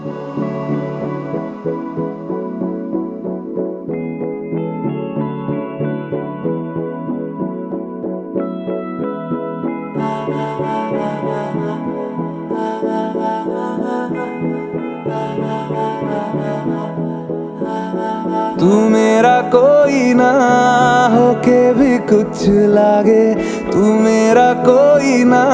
तू मेरा कोई ना होके भी कुछ लागे, तू मेरा कोई ना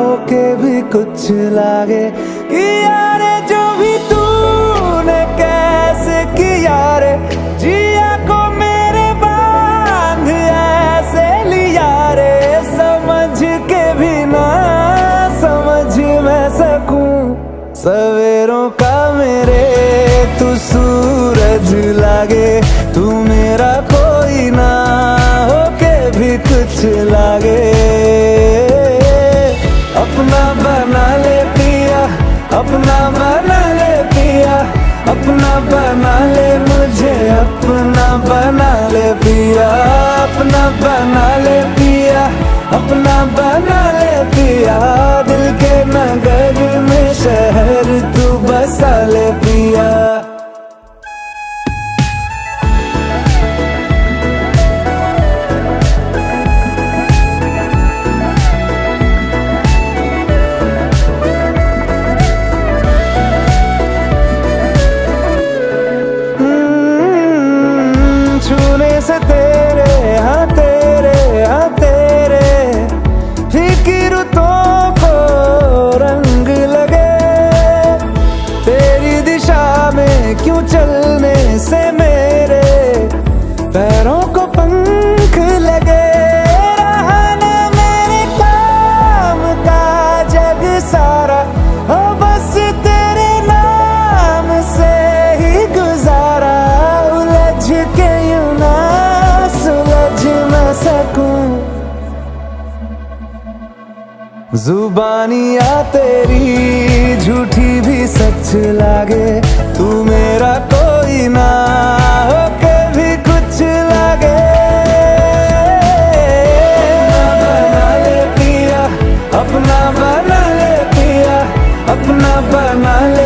होके भी कुछ लागे। कि यारे जो भी तूने कैसे किया रे, जिया को मेरे बांध ऐसे लिया रे, समझ के भी ना समझ मैं सकूं। सवेरों का मेरे तू सूरज लागे, तू मेरा कोई ना होके भी कुछ लागे। अपना बना ले पिया, अपना बना ले पिया, अपना बना ले मुझे, अपना बना ले पिया, अपना बना ले पिया, अपना बना ले पिया। दिल के नगर में शहर तू बसा ले पिया। छूने से तेरे हाथ, तेरे हाथ, तेरे फिक्र तो को रंग लगे। तेरी दिशा में क्यों चलने से मेरे पैरों को पंख लगे। रहा ना मेरे काम का जग सारा, हो बस तेरे नाम से ही गुजारा। उलझ के जुबानियाँ तेरी झूठी भी सच लागे, तू मेरा कोई ना होके भी कुछ लागे। अपना बना ले पिया, अपना बना ले पिया, अपना बना ले।